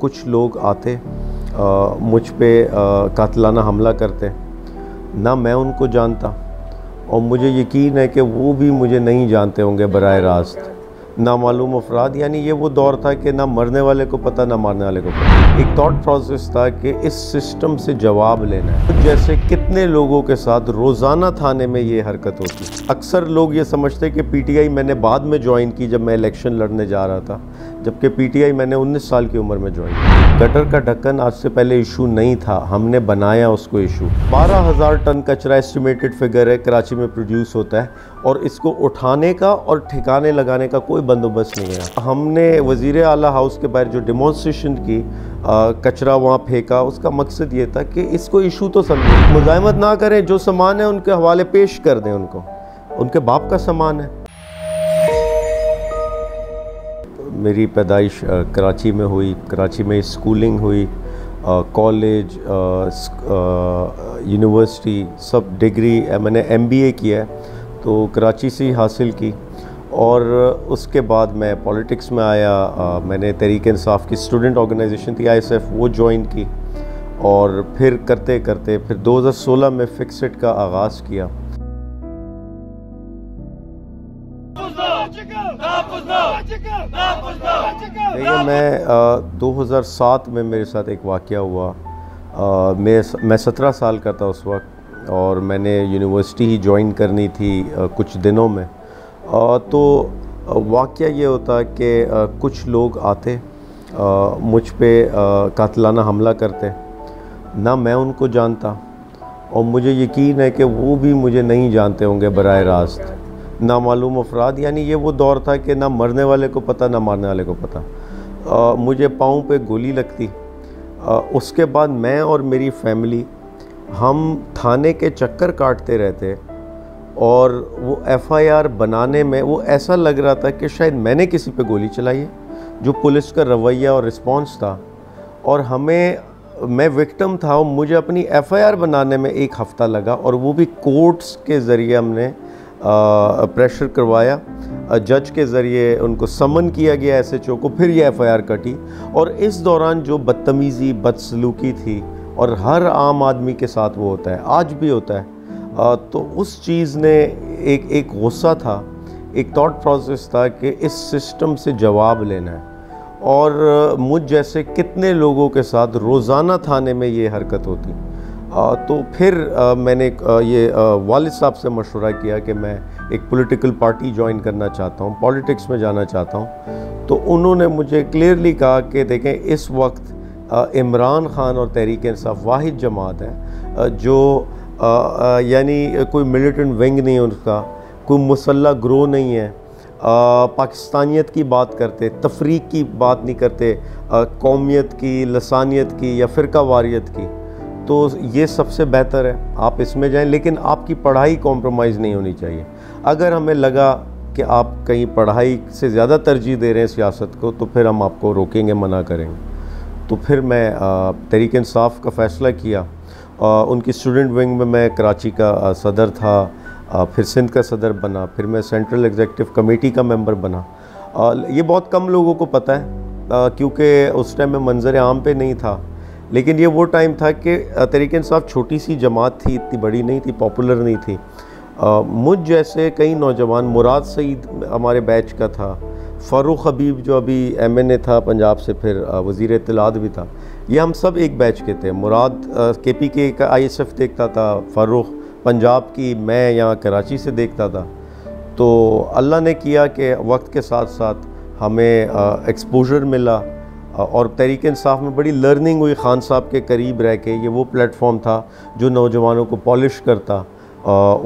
कुछ लोग आते मुझ पे कातलाना हमला करते, ना मैं उनको जानता और मुझे यकीन है कि वो भी मुझे नहीं जानते होंगे बराह रास्त। नामालूम अफराद, यानी ये वो दौर था कि ना मरने वाले को पता ना मारने वाले को पता। एक थॉट प्रोसेस था कि इस सिस्टम से जवाब लेना है। तो जैसे कितने लोगों के साथ रोज़ाना थाने में ये हरकत होती। अक्सर लोग ये समझते कि पीटीआई मैंने बाद में ज्वाइन की जब मैं इलेक्शन लड़ने जा रहा था, जबकि पीटीआई मैंने 19 साल की उम्र में ज्वाइन की। गटर का ढक्कन आज से पहले इशू नहीं था, हमने बनाया उसको इशू। 12,000 टन कचरा एस्टिमेटेड फिगर है कराची में प्रोड्यूस होता है और इसको उठाने का और ठिकाने लगाने का कोई बंदोबस्त नहीं है। हमने वज़ीर आला हाउस के बाहर जो डेमोंस्ट्रेशन की, कचरा वहाँ फेंका, उसका मकसद ये था कि इसको इशू तो समझें, मुजामत ना करें, जो सामान है उनके हवाले पेश कर दें, उनको उनके बाप का सामान है। मेरी पैदाइश कराची में हुई, कराची में स्कूलिंग हुई, कॉलेज, यूनिवर्सिटी, सब डिग्री मैंने MBA किया तो कराची से ही हासिल की। और उसके बाद मैं पॉलिटिक्स में आया, मैंने तहरीक-ए-इंसाफ की स्टूडेंट ऑर्गेनाइजेशन थी ISF, वो ज्वाइन की और फिर करते करते फिर 2016 में फिक्सिट का आगाज़ किया। देखिए, मैं 2007 में मेरे साथ एक वाक़या हुआ। मैं 17 साल का था उस वक्त और मैंने यूनिवर्सिटी ही ज्वाइन करनी थी कुछ दिनों में। तो वाक़या ये होता कि कुछ लोग आते मुझ पे कातलाना हमला करते, ना मैं उनको जानता और मुझे यकीन है कि वो भी मुझे नहीं जानते होंगे बराह रास्त। नामालूम अफराद, यानी ये वो दौर था कि ना मरने वाले को पता ना मारने वाले को पता। मुझे पाँव पे गोली लगती। उसके बाद मैं और मेरी फैमिली हम थाने के चक्कर काटते रहते और वो FIR बनाने में वो ऐसा लग रहा था कि शायद मैंने किसी पे गोली चलाई है, जो पुलिस का रवैया और रिस्पांस था। और मैं विक्टिम था और मुझे अपनी FIR बनाने में एक हफ़्ता लगा और वो भी कोर्ट्स के ज़रिए हमने प्रेशर करवाया, जज के ज़रिए उनको समन किया गया SHO को, फिर ये FIR कटी। और इस दौरान जो बदतमीज़ी बदसलूकी थी और हर आम आदमी के साथ वो होता है, आज भी होता है, तो उस चीज़ ने एक गुस्सा था, एक थॉट प्रोसेस था कि इस सिस्टम से जवाब लेना है। और मुझ जैसे कितने लोगों के साथ रोज़ाना थाने में ये हरकत होती। तो फिर मैंने ये वालिद साहब से मशवरा किया कि मैं एक पॉलिटिकल पार्टी ज्वाइन करना चाहता हूँ, पॉलिटिक्स में जाना चाहता हूँ। तो उन्होंने मुझे क्लियरली कहा कि देखें, इस वक्त इमरान खान और तहरीक-ए-इंसाफ वाहिद जमात है जो यानी कोई मिलिटेंट विंग नहीं है, उनका कोई मुसल्ला ग्रोह नहीं है। पाकिस्तानियत की बात करते, तफरीक की बात नहीं करते, कौमियत की, लसानियत की या फ़िरका वारियत की। तो ये सबसे बेहतर है, आप इसमें जाएं, लेकिन आपकी पढ़ाई कॉम्प्रोमाइज़ नहीं होनी चाहिए। अगर हमें लगा कि आप कहीं पढ़ाई से ज़्यादा तरजीह दे रहे हैं सियासत को, तो फिर हम आपको रोकेंगे, मना करेंगे। तो फिर मैं तहरीक-ए-इंसाफ का फ़ैसला किया। उनकी स्टूडेंट विंग में मैं कराची का सदर था, फिर सिंध का सदर बना, फिर मैं सेंट्रल एग्जीक्यूटिव कमेटी का मेंबर बना। ये बहुत कम लोगों को पता है क्योंकि उस टाइम में मंजर आम पे नहीं था, लेकिन ये वो टाइम था कि तहरीक-ए-इंसाफ छोटी सी जमात थी, इतनी बड़ी नहीं थी, पॉपुलर नहीं थी। मुझ जैसे कई नौजवान, मुराद सईद हमारे बैच का था, फ़ारूक हबीब जो अभी MNA था पंजाब से, फिर वज़ीर इत्तलात भी था, ये हम सब एक बैच के थे। मुराद KPK का ISF देखता था, फ़ारूक पंजाब की, मैं यहाँ कराची से देखता था। तो अल्लाह ने किया कि वक्त के साथ साथ हमें एक्सपोजर मिला और तहरीक-ए-इंसाफ में बड़ी लर्निंग हुई। खान साहब के करीब रह के, ये वो प्लेटफॉर्म था जो नौजवानों को पॉलिश करता,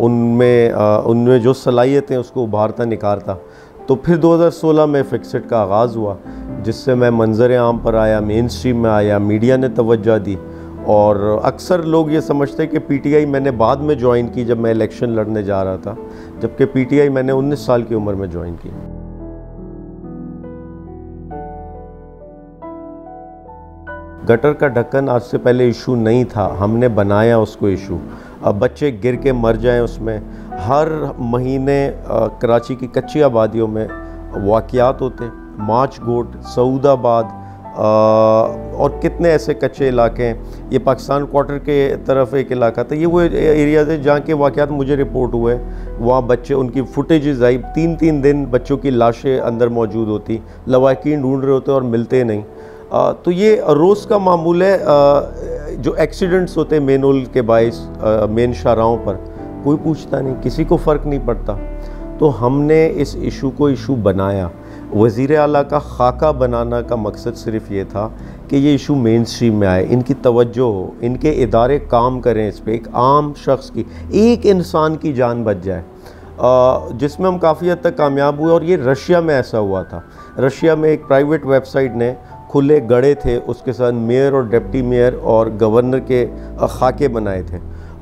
उनमें जो सलाहियतें उसको उभारता, निखारता। तो फिर 2016 में फिक्सिट का आगाज़ हुआ, जिससे मैं मंजर आम पर आया, मेन स्ट्रीम में आया, मीडिया ने तवज्जो दी। और अक्सर लोग ये समझते कि PTI मैंने बाद में ज्वाइन की जब मैं इलेक्शन लड़ने जा रहा था, जबकि PTI मैंने 19 साल की उम्र में ज्वाइन की। गटर का ढक्कन आज से पहले इशू नहीं था, हमने बनाया उसको इशू। अब बच्चे गिर के मर जाएं उसमें। हर महीने कराची की कच्ची आबादियों में वाक़ियात होते, मार्च गोट, सऊदाबाद, और कितने ऐसे कच्चे इलाके हैं। ये पाकिस्तान क्वार्टर के तरफ एक इलाका था, ये वो एरियाज़ है जहाँ के वाक़यात मुझे रिपोर्ट हुए। वहाँ बच्चे, उनकी फुटेजेस आई, 3-3 दिन बच्चों की लाशें अंदर मौजूद होती, लवाकिन ढूंढ रहे होते और मिलते नहीं। तो ये रोज़ का मामूल है। जो एक्सीडेंट्स होते हैं मेन होल के बायस, मेन शाहराहों पर, कोई पूछता नहीं, किसी को फ़र्क नहीं पड़ता। तो हमने इस इशू को इशू बनाया। वज़ीर आला का खाका बनाना का मकसद सिर्फ ये था कि ये इशू मेन स्ट्रीम में आए, इनकी तवज्जो हो, इनके इदारे काम करें इस पर, एक आम शख्स की, एक इंसान की जान बच जाए, जिसमें हम काफ़ी हद तक कामयाब हुए। और ये रशिया में ऐसा हुआ था। रशिया में एक प्राइवेट वेबसाइट ने खुले गड़े थे, उसके साथ मेयर और डिप्टी मेयर और गवर्नर के खाके बनाए थे,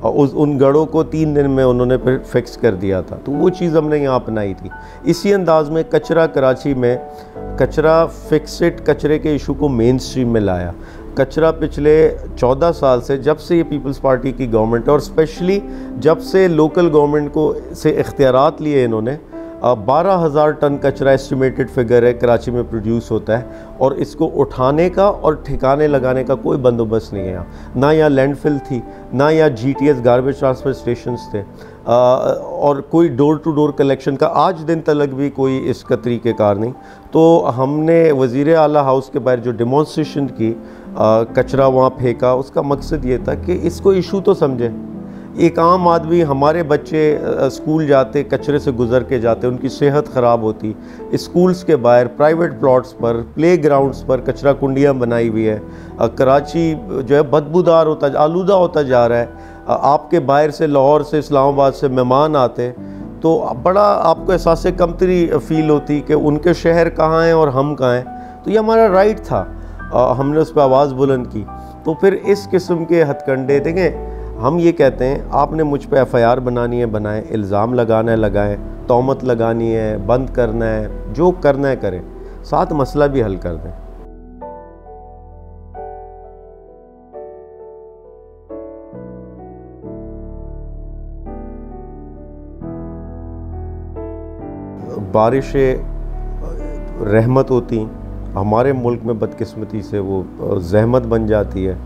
और उन गड़ों को 3 दिन में उन्होंने फिर फिक्स कर दिया था। तो वो चीज़ हमने यहाँ अपनाई थी। इसी अंदाज में कचरा कराची में, कचरा फिक्सिट कचरे के इशू को मेन स्ट्रीम में लाया। कचरा पिछले 14 साल से, जब से ये पीपल्स पार्टी की गवर्नमेंट और स्पेशली जब से लोकल गवर्नमेंट को से इख्तियारात लिए इन्होंने, 12,000 टन कचरा एस्टिमेटेड फिगर है कराची में प्रोड्यूस होता है, और इसको उठाने का और ठिकाने लगाने का कोई बंदोबस्त नहीं है यहाँ। ना यहाँ लैंडफिल थी, ना यहाँ GTS गार्बेज ट्रांसफ़र स्टेशंस थे, और कोई डोर टू डोर कलेक्शन का आज दिन तलक भी कोई इसका तरीक़ेकार नहीं। तो हमने वज़ीर आला हाउस के बाहर जो डेमोंस्ट्रेशन की, कचरा वहाँ फेंका, उसका मकसद ये था कि इसको इशू तो समझें। एक आम आदमी, हमारे बच्चे स्कूल जाते, कचरे से गुजर के जाते, उनकी सेहत ख़राब होती। स्कूल्स के बाहर, प्राइवेट प्लॉट्स पर, प्ले ग्राउंड्स पर कचरा कुंडियाँ बनाई हुई है। कराची जो है बदबूदार होता, आलूदा होता जा रहा है। आपके बाहर से, लाहौर से, इस्लामाबाद से मेहमान आते तो बड़ा आपको एहसास कमतरी फ़ील होती कि उनके शहर कहाँ हैं और हम कहाँ हैं। तो ये हमारा राइट था, हमने उस पर आवाज़ बुलंद की। तो फिर इस किस्म के हथकंडे देखें, हम ये कहते हैं आपने मुझ पे FIR बनानी है बनाएं, इल्ज़ाम लगाना है लगाएं, तोहमत लगानी है बंद करना है, जो करना है करें, साथ मसला भी हल कर दें। बारिशें रहमत होती, हमारे मुल्क में बदकिस्मती से वो जहमत बन जाती है,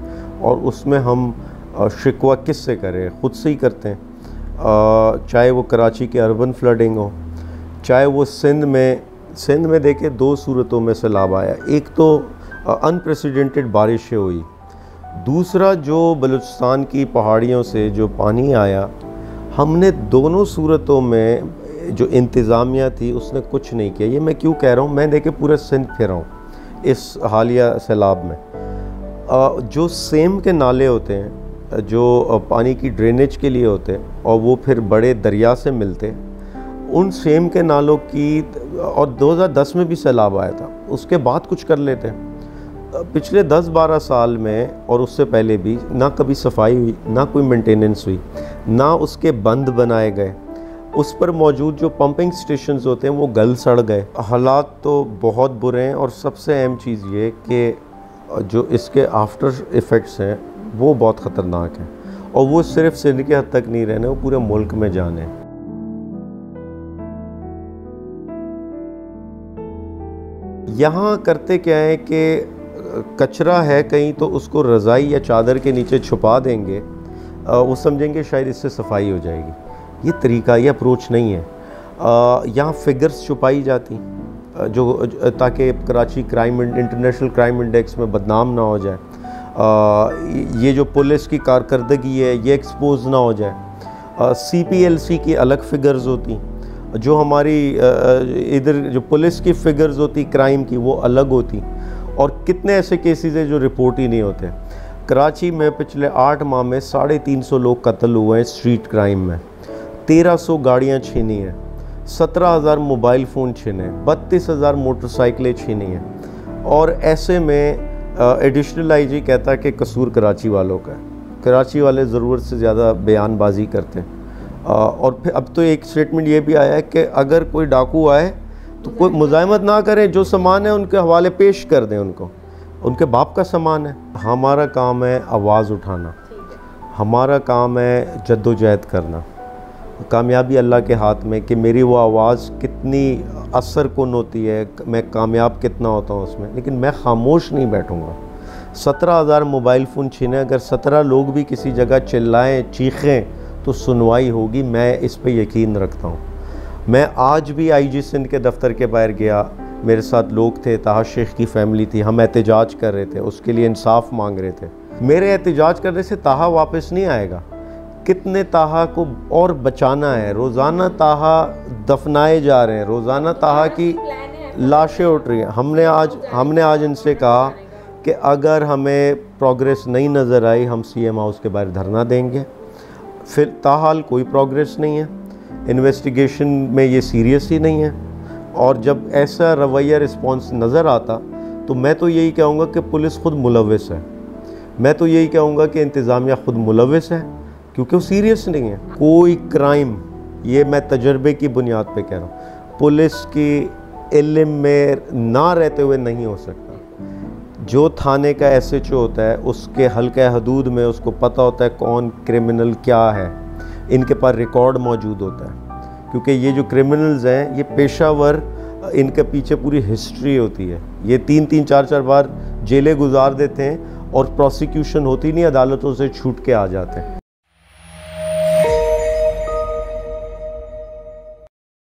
और उसमें हम शिकवा किस से करें, ख़ुद से ही करते हैं। चाहे वो कराची के अर्बन फ्लडिंग हो, चाहे वो सिंध में देखे, दो सूरतों में सैलाब आया। एक तो अनप्रेसिडेंटेड बारिशें हुई, दूसरा जो बलूचिस्तान की पहाड़ियों से जो पानी आया। हमने दोनों सूरतों में जो इंतज़ामिया थी उसने कुछ नहीं किया। ये मैं क्यों कह रहा हूँ, मैं देखे पूरा सिंध फिरा हूँ इस हालिया सैलाब में। जो सेम के नाले होते हैं जो पानी की ड्रेनेज के लिए होते और वो फिर बड़े दरिया से मिलते, उन सेम के नालों की, और 2010 में भी सैलाब आया था, उसके बाद कुछ कर लेते। पिछले 10-12 साल में और उससे पहले भी ना कभी सफाई हुई, ना कोई मेंटेनेंस हुई, ना उसके बंद बनाए गए। उस पर मौजूद जो पंपिंग स्टेशंस होते हैं वो गल सड़ गए। हालात तो बहुत बुरे हैं, और सबसे अहम चीज़ ये कि जो इसके आफ्टर इफ़ेक्ट्स हैं वो बहुत ख़तरनाक है, और वो सिर्फ सिंध के हद तक नहीं रहने, वो पूरे मुल्क में जाने। यहाँ करते क्या है कि कचरा है कहीं तो उसको रज़ाई या चादर के नीचे छुपा देंगे, वो समझेंगे शायद इससे सफाई हो जाएगी। ये तरीका, ये अप्रोच नहीं है। यहाँ फिगर्स छुपाई जाती जो ताकि Karachi crime, international crime index में बदनाम ना हो जाए। ये जो पुलिस की कारकर्दगी है ये एक्सपोज ना हो जाए। CPLC की अलग फ़िगर्स होती, जो हमारी इधर जो पुलिस की फ़िगर्स होती क्राइम की वो अलग होती, और कितने ऐसे केसेस हैं जो रिपोर्ट ही नहीं होते। कराची में पिछले 8 माह में 350 लोग कत्ल हुए हैं स्ट्रीट क्राइम में, 1300 गाड़ियाँ छीनी हैं, 17,000 मोबाइल फ़ोन छीने, 32,000 मोटरसाइकिलें छीनी हैं। और ऐसे में एडिशनल IG कहता है कि कसूर कराची वालों का है, कराची वाले ज़रूरत से ज़्यादा बयानबाजी करते हैं। और फिर अब तो एक स्टेटमेंट ये भी आया है कि अगर कोई डाकू आए तो कोई मुजाहिमत ना करें, जो सामान है उनके हवाले पेश कर दें, उनको उनके बाप का सामान है। हमारा काम है आवाज़ उठाना, हमारा काम है जद्दोजहद करना। कामयाबी अल्लाह के हाथ में कि मेरी वो आवाज़ कितनी असर कौन होती है, मैं कामयाब कितना होता हूँ उसमें, लेकिन मैं खामोश नहीं बैठूँगा। 17,000 मोबाइल फ़ोन छीने, अगर 17 लोग भी किसी जगह चिल्लाएँ चीखें तो सुनवाई होगी, मैं इस पे यकीन रखता हूँ। मैं आज भी IG सिंध के दफ्तर के बाहर गया, मेरे साथ लोग थे, ताहा शेख की फैमिली थी, हम एहतजाज कर रहे थे, उसके लिए इंसाफ मांग रहे थे। मेरे एहतजाज करने से ताहा वापस नहीं आएगा, कितने ताहा को और बचाना है। रोज़ाना ताहा दफनाए जा रहे हैं, रोज़ाना ताहा की लाशें उठ रही हैं। हमने आज इनसे कहा कि अगर हमें प्रोग्रेस नहीं नज़र आई हम CM हाउस के बाहर धरना देंगे। फिर ताहाल कोई प्रोग्रेस नहीं है, इन्वेस्टिगेशन में ये सीरियस ही नहीं है। और जब ऐसा रवैया रिस्पॉन्स नज़र आता तो मैं तो यही कहूँगा कि पुलिस ख़ुद मुलविस है, मैं तो यही कहूँगा कि इंतज़ामिया ख़ुद मुलविस है, क्योंकि वो सीरियस नहीं है। कोई क्राइम, ये मैं तजर्बे की बुनियाद पे कह रहा हूँ, पुलिस की इल्म में ना रहते हुए नहीं हो सकता। जो थाने का SHO होता है उसके हल्का हदूद में उसको पता होता है कौन क्रिमिनल क्या है, इनके पास रिकॉर्ड मौजूद होता है, क्योंकि ये जो क्रिमिनल्स हैं ये पेशावर, इनके पीछे पूरी हिस्ट्री होती है। ये 3-3, 4-4 बार जेलें गुजार देते हैं और प्रोसिक्यूशन होती नहीं, अदालतों से छूट के आ जाते हैं।